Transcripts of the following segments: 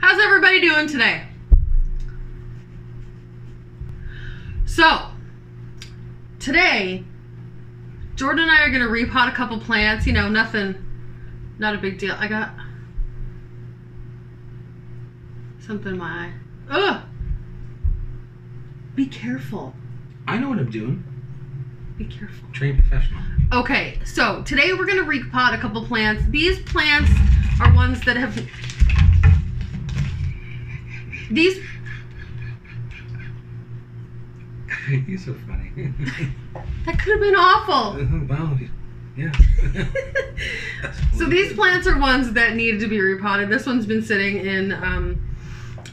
How's everybody doing today? So, today, Jordan and I are going to repot a couple plants. You know, nothing, not a big deal. I got something in my eye. Ugh! Be careful. I know what I'm doing. Be careful. Trained professional. Okay, so today we're going to repot a couple plants. These plants are ones that have... These... You're so funny. That could have been awful. Wow. Yeah. So these plants are ones that needed to be repotted. This one's been sitting in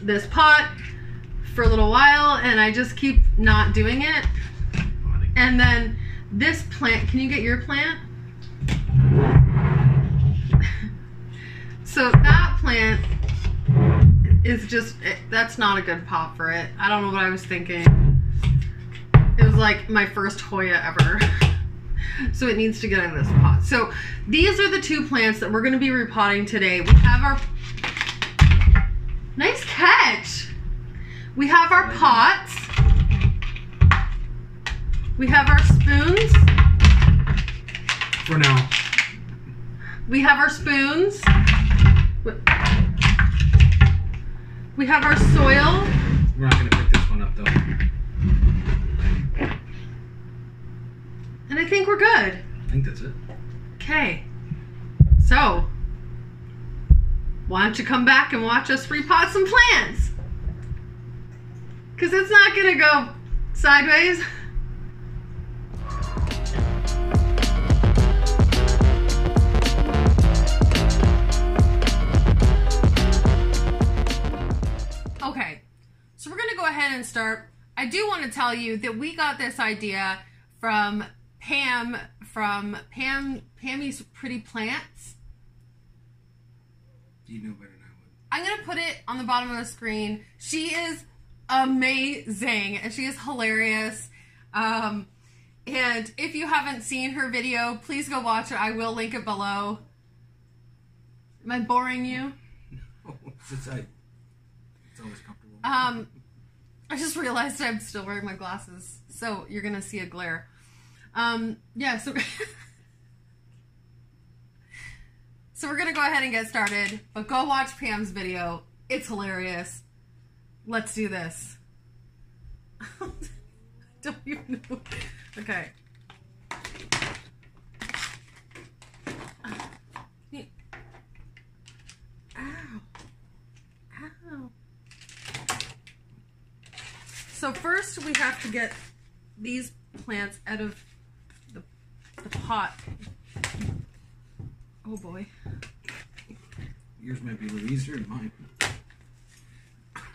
this pot for a little while, and I just keep not doing it. And then this plant, can you get your plant? So that plant is just, that's not a good pot for it. I don't know what I was thinking. It was like my first Hoya ever. So it needs to get in this pot. So these are the two plants that we're going to be repotting today. We have our... Nice catch! We have our pots. We have our spoons. For now. We have our spoons. We have our soil. We're not going to pick this one up though. And I think we're good. I think that's it. Okay. So, why don't you come back and watch us repot some plants? Because it's not going to go sideways. Okay. So we're going to go ahead and start. I do want to tell you that we got this idea from... Pam from Pammy's Pretty Plants. You know better than I would. I'm going to put it on the bottom of the screen. She is amazing and she is hilarious. And if you haven't seen her video, please go watch it. I will link it below. Am I boring you? No, it's always comfortable. I just realized I'm still wearing my glasses, so you're going to see a glare. Yeah, so, so we're going to go ahead and get started, but go watch Pam's video. It's hilarious. Let's do this. Don't even know. Okay. Ow. Ow. So first we have to get these plants out of the pot. Oh boy. Yours might be a little easier than mine.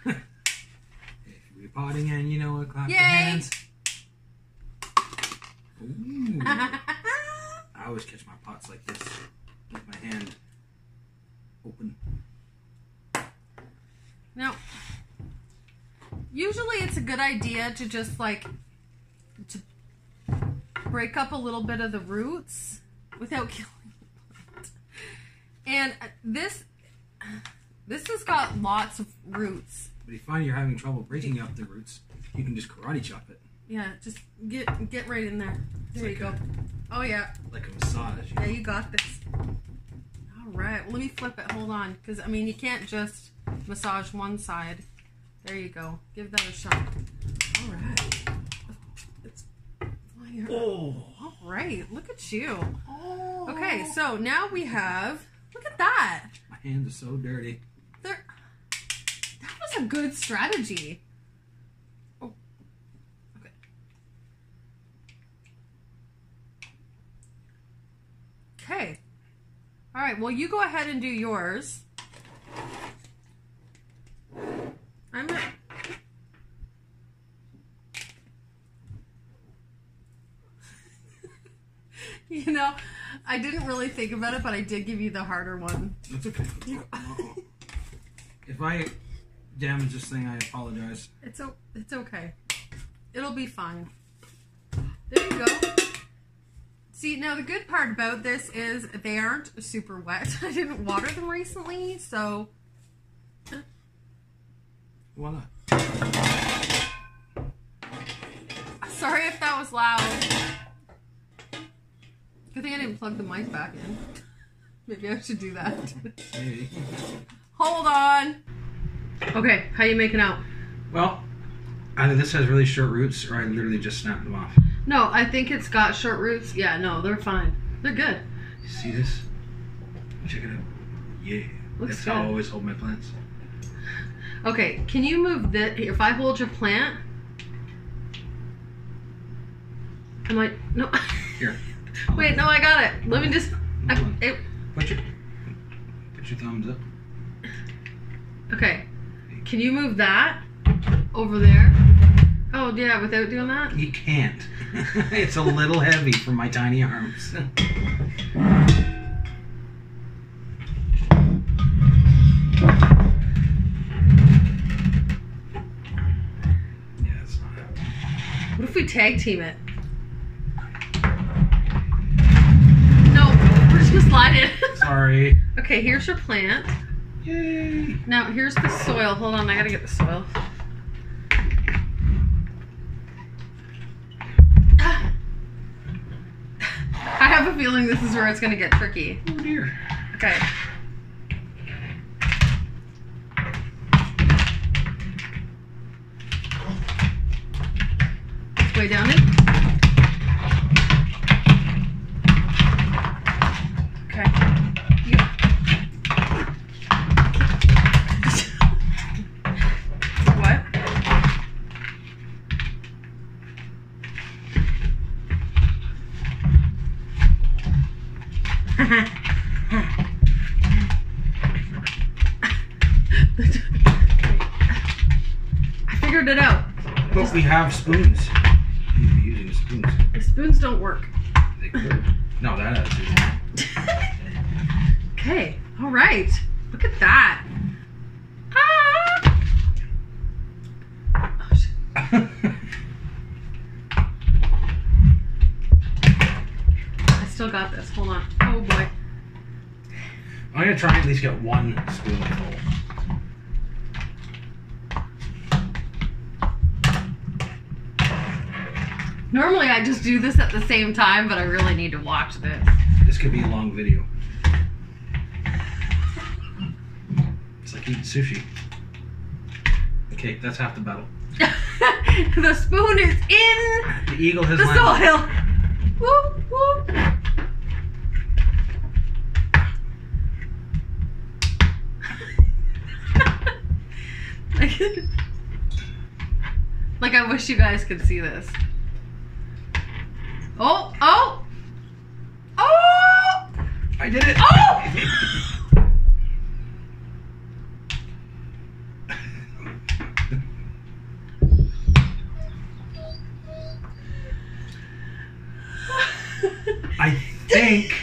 If you're repotting and you know what, clap your hands. Ooh. I always catch my pots like this with my hand open. Now, usually it's a good idea to just like to break up a little bit of the roots without killing the plant. And this has got lots of roots. But if you find you're having trouble breaking up the roots, you can just karate chop it. Yeah, just get right in there. There you go. Oh yeah. Like a massage. Yeah, you got this. All right, well, let me flip it. Hold on, because I mean you can't just massage one side. There you go. Give that a shot. All right. Oh, all right. Look at you. Oh. Okay, so now we have. Look at that. My hands are so dirty. They're, that was a good strategy. Oh. Okay. Okay. All right. Well, you go ahead and do yours. I'm gonna. You know, I didn't really think about it, but I did give you the harder one. That's okay. Uh-oh. If I damage this thing, I apologize. It's okay. It'll be fine. There you go. See, now the good part about this is they aren't super wet. I didn't water them recently, so Voila. Sorry if that was loud. Good thing I didn't plug the mic back in. Maybe I should do that. Maybe. Hold on. Okay, how you making out? Well, either this has really short roots or I literally just snapped them off. No, I think it's got short roots. Yeah, no, they're fine. They're good. You see this? Check it out. Yeah. Looks That's good. How I always hold my plants. Okay, can you move that? If I hold your plant, I might. No. Here. Wait, no, I got it. Let me just. Put your thumbs up. Okay. Can you move that over there? Oh, yeah, without doing that? You can't. It's a little heavy for my tiny arms. Yeah, it's not happening. What if we tag team it? No, we're just gonna slide it. Sorry. Okay, here's your plant. Yay! Now here's the soil. Hold on, I gotta get the soil. I have a feeling this is where it's gonna get tricky. Oh dear. Okay. It's way down it. We have spoons. You're using spoons. The spoons don't work. They could. No, that attitude. Okay. All right. Look at that. Ah! Oh, shit. I still got this. Hold on. Oh boy. I'm gonna try and at least get one spoonful. Normally I just do this at the same time, but I really need to watch this. This could be a long video. It's like eating sushi. Okay, that's half the battle. The spoon is in the eagle has the soil. Whoop, whoop. Like I wish you guys could see this. Oh, oh, oh! I did it. Oh! I think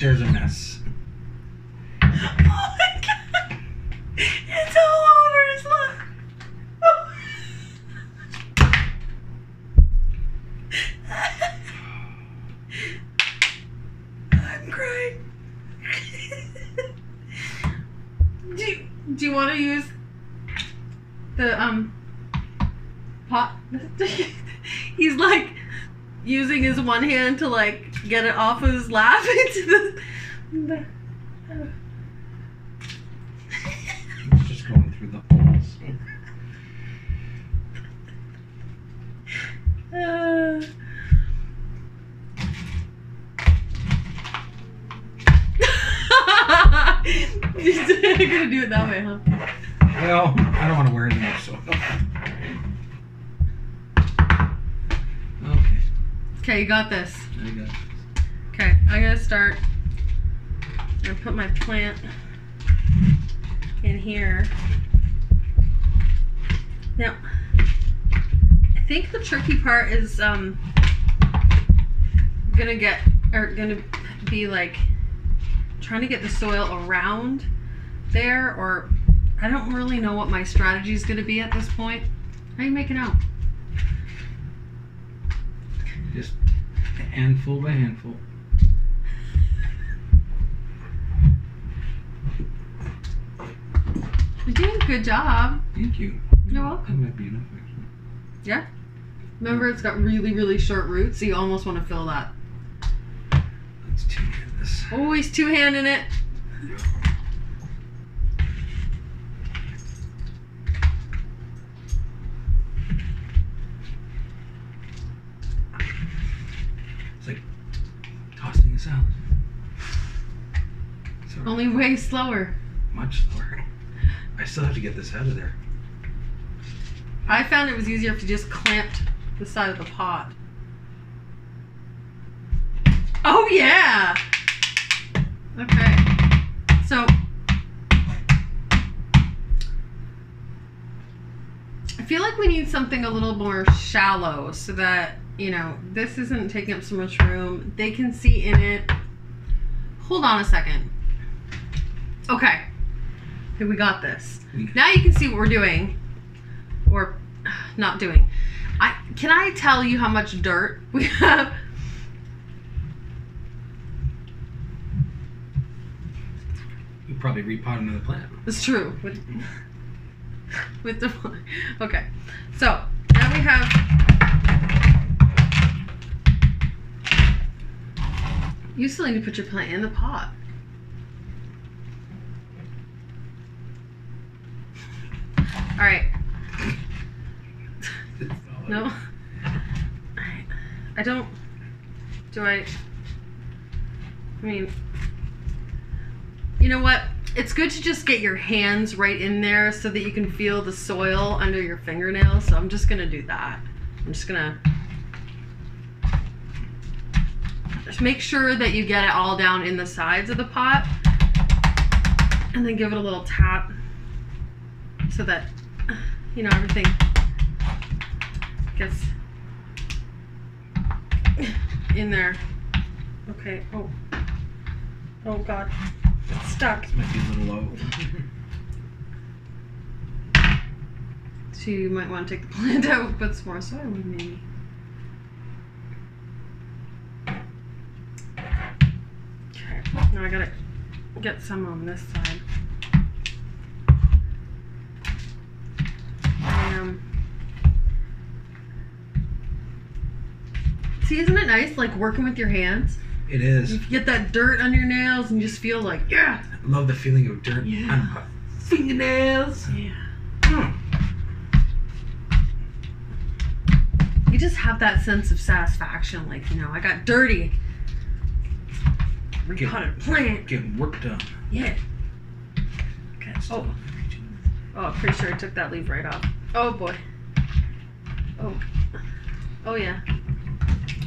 there's a mess. Oh my God. It's all over his life. Do you want to use the pot? He's like using his one hand to like get it off of his lap into the It's just going through the holes. You're gonna do it that way, huh? Well, I don't want to wear it anymore, so. Okay. Okay, you got this. I got this. Okay, I'm gonna start. I'm gonna put my plant in here. Now, I think the tricky part is gonna be like trying to get the soil around there, or I don't really know what my strategy is going to be at this point. How are you making out? Just handful by handful. You did a good job. Thank you. You're welcome. That might be enough, actually. Yeah? Remember, it's got really, really short roots, so you almost want to fill that. Let's two-hand this. Always two-handing it. Yeah. It's like tossing a salad. Sorry. Only way slower. Much slower. I still have to get this out of there. I found it was easier if you just clamped the side of the pot. Oh yeah! Okay. So, I feel like we need something a little more shallow so that, you know, this isn't taking up so much room. They can see in it. Hold on a second. Okay. Okay, we got this. Now you can see what we're doing. Or not doing. Can I tell you how much dirt we have? You probably repot another plant. It's true. With the okay. So now we have. You still need to put your plant in the pot. All right. No? I don't... Do I mean... You know what? It's good to just get your hands right in there so that you can feel the soil under your fingernails. So I'm just going to do that. I'm just going to... Just make sure that you get it all down in the sides of the pot. And then give it a little tap. So that, you know, everything... Gets in there. Okay. Oh. Oh God. It's stuck. This might be a little low. So you might want to take the plant out, put some more soil in, maybe. Okay. Now I gotta get some on this side. See, isn't it nice, like, working with your hands? It is. You get that dirt on your nails and you just feel like, yeah! I love the feeling of dirt on my fingernails. Yeah. You just have that sense of satisfaction, like, you know, I got dirty. We got a plant. Getting work done. Yeah. Okay, oh. Oh, I'm pretty sure I took that leaf right off. Oh, boy. Oh. Oh, yeah.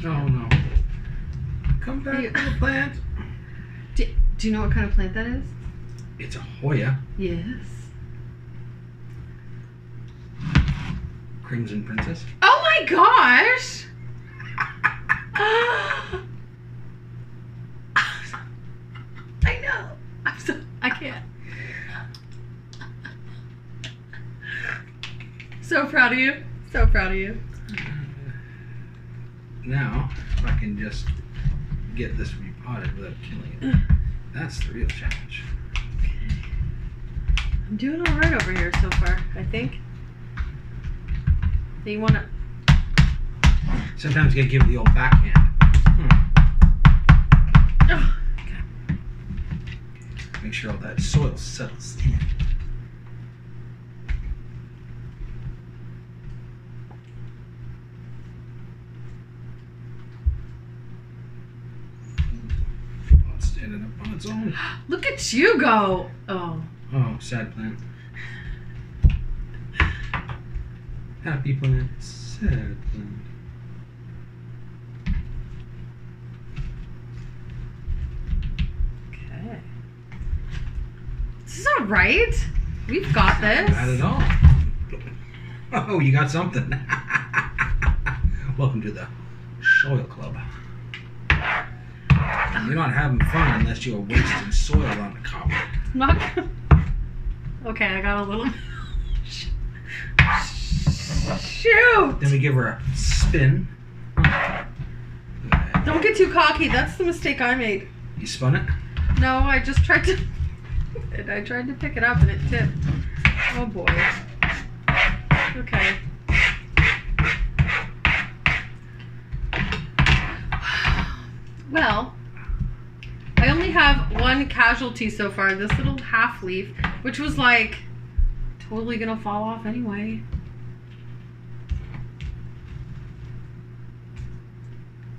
Oh no. Come back to the plant. Do you know what kind of plant that is? It's a Hoya. Yes. Crimson Princess. Oh my gosh! I know. I can't. So proud of you. So proud of you. Now, if I can just get this repotted without killing it, that's the real challenge. Okay. I'm doing all right over here so far, I think. They want to... Sometimes you gotta give it the old backhand. Oh, okay. Make sure all that soil settles in. Look at you go! Oh. Oh, sad plant. Happy plant, sad plant. Okay. This is alright. We've got this. Not at all. Oh, you got something. Welcome to the Soil Club. You're not having fun unless you're wasting soil on the copper. Not okay, I got a little... Shoot! Then we give her a spin. Don't get too cocky. That's the mistake I made. You spun it? No, I just tried to... I tried to pick it up and it tipped. Oh boy. Okay. Well, I only have one casualty so far, this little half leaf, which was like totally gonna fall off anyway.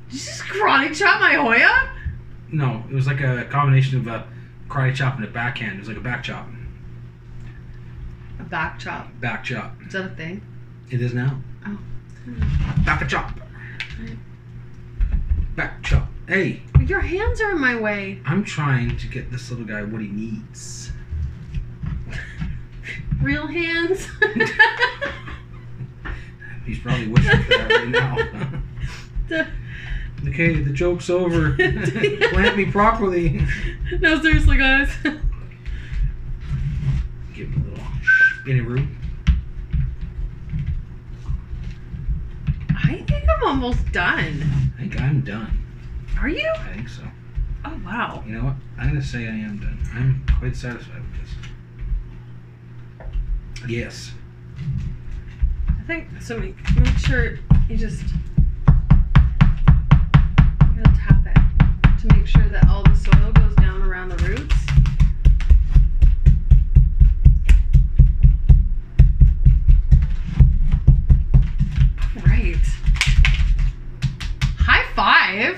Did you just karate chop my Hoya? No, it was like a combination of a karate chop and a backhand. It was like a back chop. A back chop? Back chop. Is that a thing? It is now. Oh. Back a chop. Right. Back chop. Hey. Your hands are in my way. I'm trying to get this little guy what he needs. Real hands? He's probably wishing for that right now. Okay, the joke's over. Plant me properly. No, seriously, guys. Give me a little spinny root. I think I'm almost done. I think I'm done. Are you? I think so. Oh, wow. You know what? I'm going to say I am done. I'm quite satisfied with this. Yes. I think, so make sure you just... I'm going to tap it to make sure that all the soil goes down around the roots. All right. High five.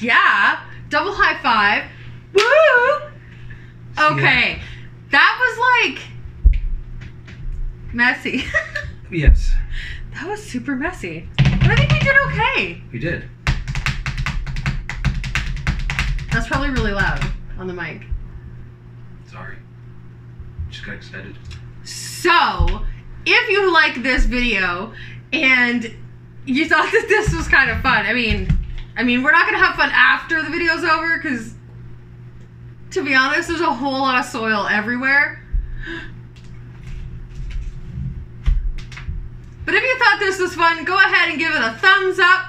Yeah, double high five. Woo! Okay, yeah. That was like messy. Yes. That was super messy. But I think we did okay. We did. That's probably really loud on the mic. Sorry. Just got excited. So, if you like this video and you thought that this was kind of fun, I mean, we're not going to have fun after the video's over because, to be honest, there's a whole lot of soil everywhere. But if you thought this was fun, go ahead and give it a thumbs up.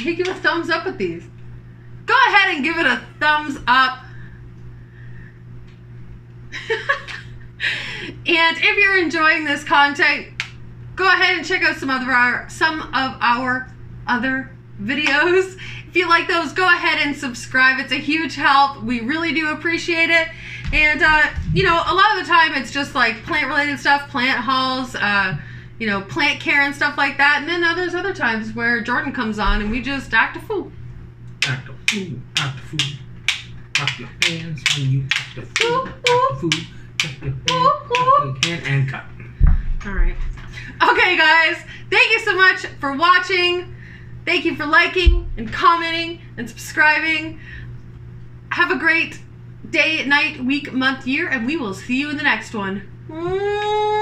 You give a thumbs up with these. Go ahead and give it a thumbs up. And if you're enjoying this content, go ahead and check out some of our other videos. If you like those, go ahead and subscribe. It's a huge help. We really do appreciate it. And, you know, a lot of the time it's just like plant-related stuff, plant hauls, you know, plant care and stuff like that. And then there's other times where Jordan comes on and we just act a fool. Act a fool, act a fool. Clap your hands when you act a fool, act a fool. And cut. Alright. Okay, guys. Thank you so much for watching. Thank you for liking and commenting and subscribing. Have a great day, night, week, month, year, and we will see you in the next one.